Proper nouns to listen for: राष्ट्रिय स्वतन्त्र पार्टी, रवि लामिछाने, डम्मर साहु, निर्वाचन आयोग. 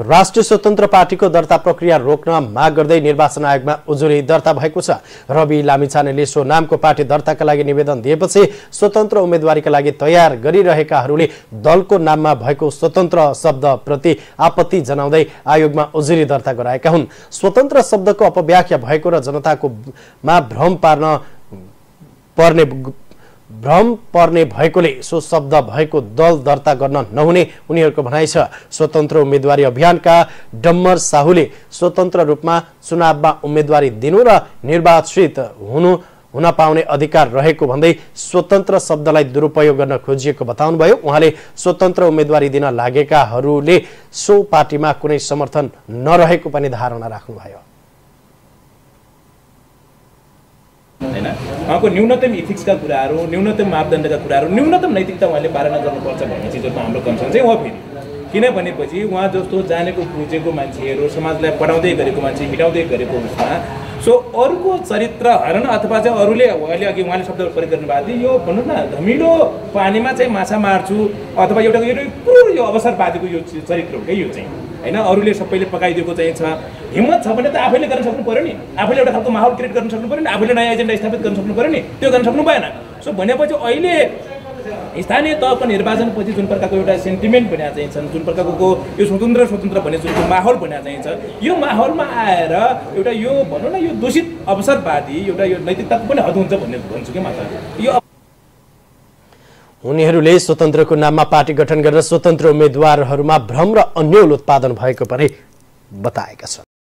राष्ट्रिय स्वतन्त्र पार्टीको दर्ता प्रक्रिया रोक्न माग गर्दै निर्वाचन आयोगमा उजुरी दर्ता भएको छ। रवि लामिछानेले सो नामको पार्टी दर्ताका लागि निवेदन दिएपछि स्वतन्त्र उम्मेदवारीका लागि तयार गरिरहेकाहरूले दलको नाममा भएको स्वतन्त्र शब्दप्रति आपत्ति जनाउँदै आयोगमा उजुरी दर्ता गराएका हुन्। स्वतन्त्र शब्दको अपव्याख्या भएको र जनताकोमा भ्रम पर्ने भएकोले सो शब्द भएको दल दर्ता गर्न नहुने उनीहरूको भनाइ छ। स्वतन्त्र उम्मेदवारी अभियानका डम्मर साहुले स्वतन्त्र रूपमा चुनावमा उम्मेदवारी दिनु र निर्वाचित हुन पाउने अधिकार रहेको भन्दै स्वतन्त्र शब्दलाई दुरुपयोग गर्न खोजिएको बताउनुभयो। उहाँले स्वतन्त्र उम्मेदवारी दिन लागेकाहरूले सो पार्टीमा कुनै समर्थन नरहेको पनि धारणा राख्नुभयो। उहाँको न्यूनतम इथिक्सका कुराहरू, न्यूनतम मापदण्डका कुराहरू, न्यूनतम नैतिकता उहाँले पालना गर्नुपर्छ भन्ने चिजमा हाम्रो कन्सर्न चाहिँ उहाँ फेरि किनभनेपछि उहाँ जस्तो जानेको बुझेको मान्छेहरू समाजलाई पढाउँदै गरेको मान्छे हिँडाउँदै गरेको उसमा सो अरूको चरित्र हरण अथवा चाहिँ अरूले अहिले अघि उहाँले शब्दहरू प्रयोग गर्नुभएको थियो, यो भन्नु न धमिलो पानीमा चाहिँ माछा मार्छु अथवा एउटा पुरो यो अवसरवादीको यो चरित्र हो क्या। यो चाहिँ हैन अरूले सबैले पकाइदिएको चाहिँ छ। हिम्मत छ भने त आफैले गर्न सक्नु पर्यो नि, आफैले एउटा खालको माहौल क्रिएट गर्न सक्नु पर्यो नि, आफैले नयाँ एजेन्डा स्थापित गर्न सक्नु पर्यो नि, त्यो गर्न सक्नु भएन। सो भनेपछि अहिले स्थानीय तहको निर्वाचनपछि जुन प्रकारको एउटा सेन्टिमेन्ट बन्या चाहिन्छ, जुन प्रकारको यो स्वतन्त्र भन्ने जुनको माहौल बन्या चाहिन्छ, यो माहौलमा आएर एउटा यो भनौँ न यो दूषित अवसरवादी एउटा यो नैतिकताको पनि हद हुन्छ भन्ने भन्छु के मात्र। यो उनीहरूले स्वतन्त्रको नाममा पार्टी गठन गरेर स्वतन्त्र उम्मेदवारहरूमा भ्रम र अन्यल उत्पादन भएको पनि बताएका छन्।